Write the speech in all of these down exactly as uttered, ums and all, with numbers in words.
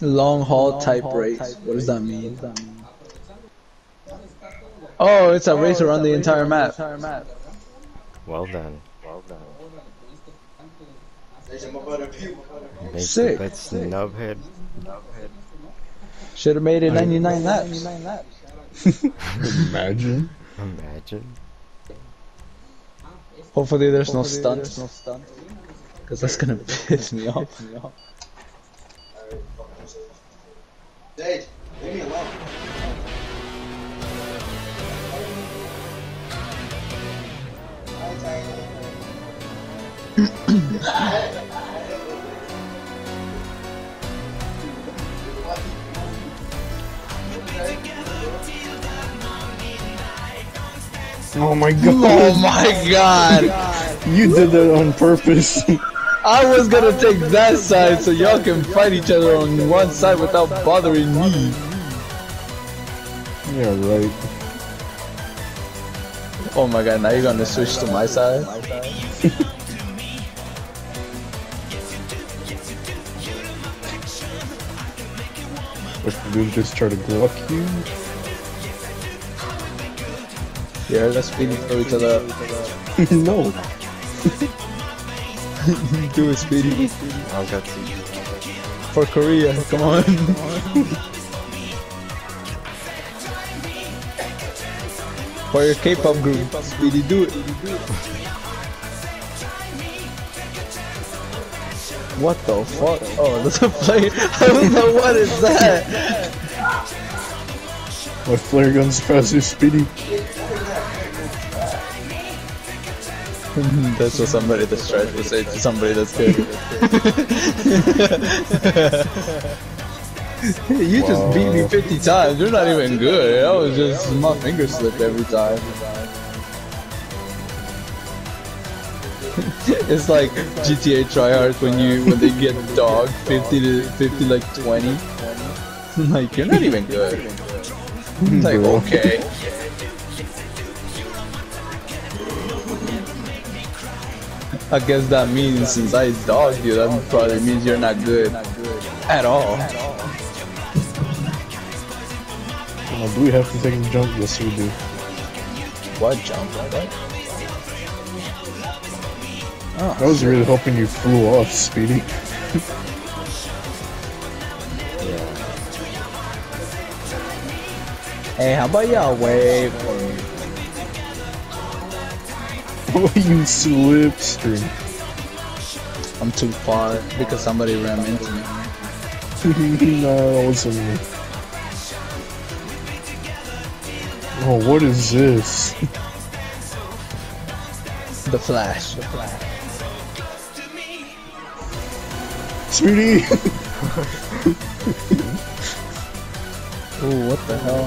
Long haul type race. What does that mean? Oh, it's a race around the entire map. Well done. Well done. Sick. That's Nubhead. Should have made it ninety-nine laps. Imagine. Imagine. Hopefully there's no stunts. Because that's gonna piss me off. Dave, leave me alone. Oh my god. Oh my god. You did that on purpose. I was gonna take that side so y'all can fight each other on one side without bothering me. Yeah, right. Oh my god, now you're gonna switch to my side? What if we just try to block you? Yeah, let's feed each other up. No! Do it, Speedy. I'll get to you. For Korea, come on. For your K-pop group, Speedy, do it. What the fuck? Oh, there's a flare. I don't know what is that. My flare gun's faster, Speedy. That's what somebody that's trying to say to somebody that's good. Hey, you wow. Just beat me fifty times, you're not even good. I was just, my finger slipped every time. It's like G T A tryhards when you when they get dog fifty to fifty like twenty. Like, you're not even good. Like, okay. I guess that means since I dogged you, that probably means you're not good at all. Oh, do we have to take a jump? Yes, we do. What jump? What? Oh, I was really hoping you flew off, Speedy. Yeah. Hey, how about y'all wave for me? Oh, you slipstream. I'm too far because somebody ran into me. No, that wasn't me. Oh, what is this? The Flash. The Flash. Sweetie! Oh, what the hell?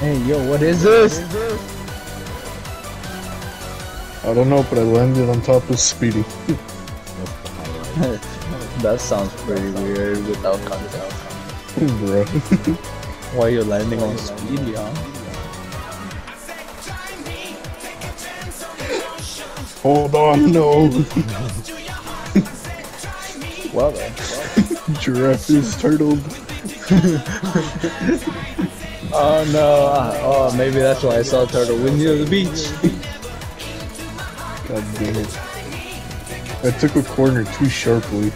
Hey, yo, what is this? What is this? I don't know, but I landed on top of Speedy. That sounds pretty weird without context. Bro. Why you landing on Speedy, huh? Hold on, no! Well then. Giraffe is turtled. Oh no, oh maybe that's why I saw a turtle with near the beach. God damn it. I took a corner too sharply.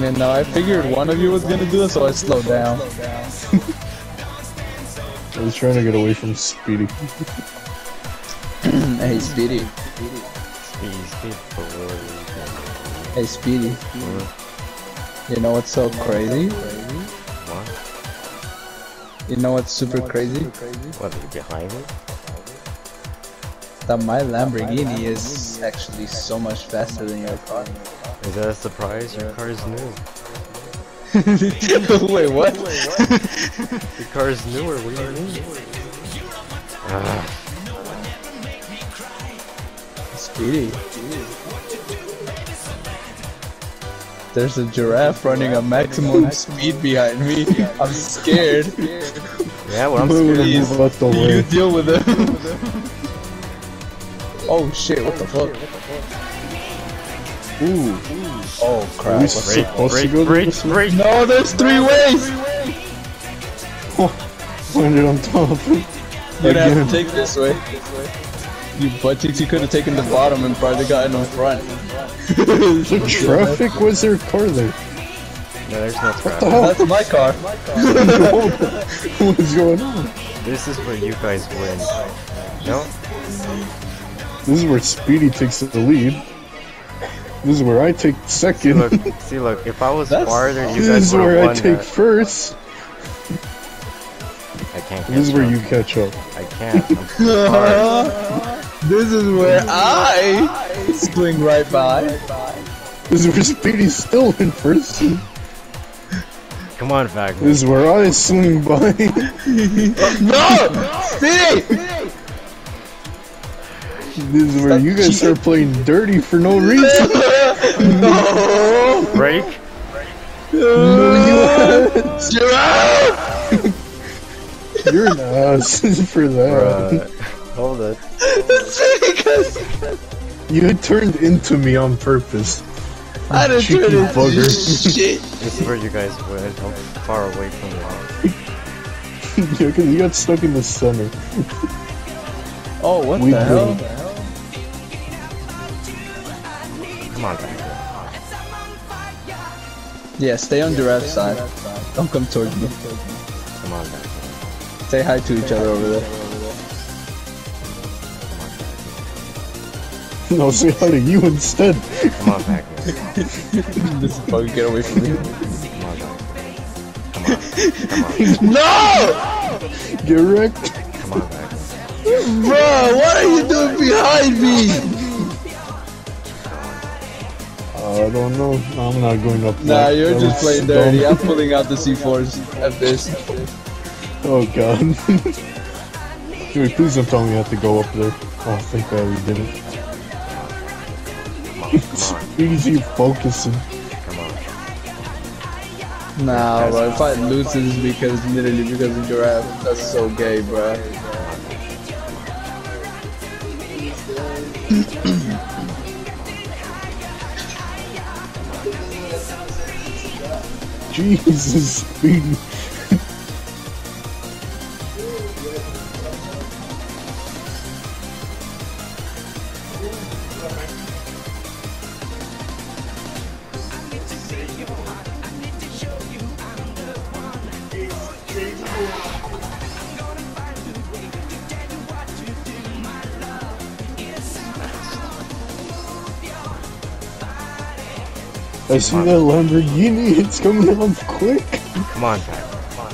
Man, no, I figured one of you was gonna do it, so I slowed down. I was trying to get away from Speedy. Hey, Speedy. Hey, Speedy. You know what's so crazy? What? You know what's super crazy? What, behind me? That my Lamborghini is actually so much faster than your car. Is that a surprise? Your car is new. Wait, what? Your car is newer, what do you mean? Ah. Speedy. There's a giraffe running a maximum speed behind me. I'm scared. Yeah, well, I'm scared. Please, you deal with him. Oh shit, what the fuck? Ooh. Oh crap. We're supposed to go this way? No, there's three ways! one hundred on top of it. You'd have to take this way. You butt cheeks, you could have taken the bottom and probably gotten on front. The traffic was their car there. No, there's no traffic. What the hell? That's my car. What's going on? This is where you guys win. No? This is where Speedy takes the lead. This is where I take second. See, look, see, look if I was That's, farther, you guys would have won. This is where I take that. first. I can't catch This is where up. you catch up. I can't. This is where I swing right by. This is where Speedy's still in first. Come on, Fagman. This is where I swing by. No! Speedy! This is where you guys start playing dirty for no reason. No! Break? No, you ass! You're out! You're an ass for that. Bruh. Hold it. It's because you turned into me on purpose. I didn't turn into bugger. Shit. This is where you guys went. I'm far away from the wall. You got stuck in the center. Oh, what we the hell? hell? Come on, guys. Yeah, stay on yeah, the right side. side. Don't come towards me. Come on, guys. Say hi to each say other over there. Over there. No, say hi to you instead. Come on, back. This bug, get away from me. Come on, guys. Come on. Come on. No! Get wrecked. Come on, back. Bro, what are you doing behind me? I don't know. I'm not going up there. Nah, you're that just playing dirty. Dumb. I'm pulling out the C fours at this. Oh god. Dude, please don't tell me I have to go up there. Oh, thank god we did it. Come on, come it's on. easy focusing. Come on. Nah, bro. If I lose this is because, literally, because of your ass. That's so gay, bro. Jesus, Speedy. I see that Lamborghini, it's coming up quick. Come on, Pat. Come on.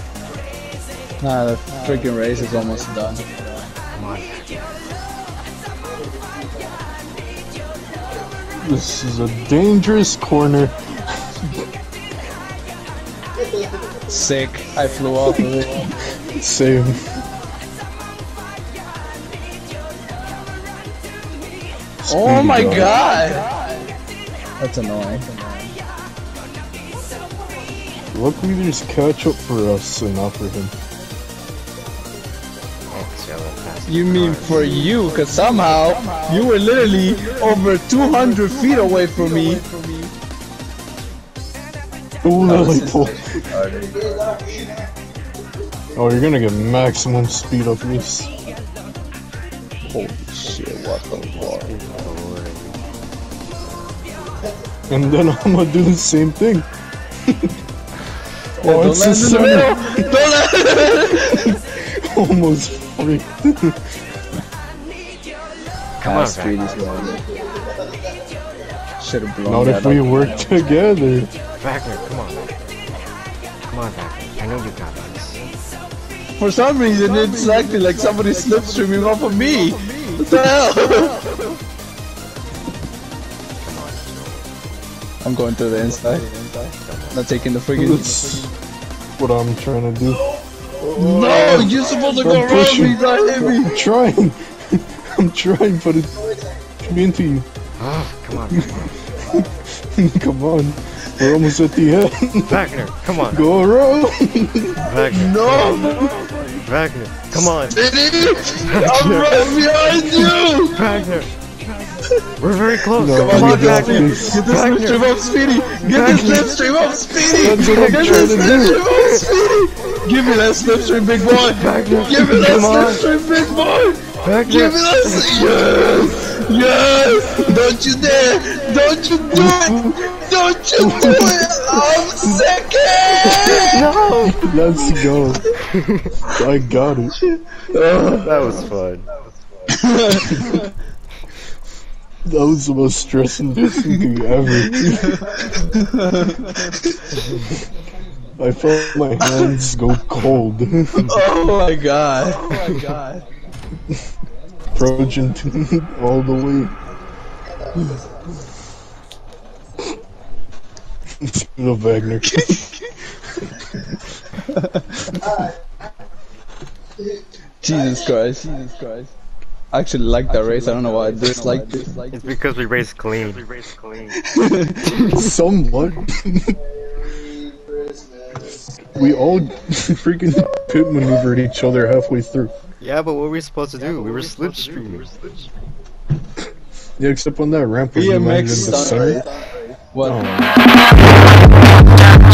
Nah, the freaking race is almost done. Come on. This is a dangerous corner. Sick. I flew off of it. Same. Oh my god. god! That's annoying. Luckily there's catch up for us and not for him. You mean for you, cause somehow you were literally over two hundred feet away from me. Ooh, lily pull. Oh, you're gonna get maximum speed up this. Holy shit, what the fuck. And then I'm gonna do the same thing. Oh, yeah, it's the center! Don't land in the middle! Almost freaked. Come on, Speedy. Should've blown Not that if up. we work together. Wagner, come on. Come on, Wagner. I know you got this. For some reason, it's acting like somebody slipstreaming off of me. What the hell? I'm going through the inside. Not taking the friggin'. That's what I'm trying to do. Oh, no, you're supposed to go around me, not hit me. I'm trying. I'm trying, but it's coming into you. Ah, come on. Come on. We're almost at the end. Wagner, come on. Go around. Wagner. No. Wagner, come on. It is. I'm right behind you. Wagner. We're very close. No, come on, Jack. Get this lip stream up, Speedy. Get this lip stream up, Speedy. Get this lip stream up, Speedy. Give me that slip stream, big boy. Give me that slip stream, big boy. Back Give me that slip. Yes. Yes. Don't you dare. Don't you do it. Don't you do it. I'm second. No. Let's go. I got it. Oh, that was fun. That was fun. That was the most stress-inducing thing ever. I felt my hands go cold. Oh my god. Oh my god. Trojan all the way. Pseudo Wagner. Jesus Christ. Jesus Christ. I actually like that actually race. Like I don't know why I disliked it. It's because we raced clean. We raced clean. Somewhat. We all freaking pit maneuvered each other halfway through. Yeah, but what were we supposed to do? Yeah, we, were we were slipstreaming. Slip yeah, except on that ramp. We were in the sun. What? Oh.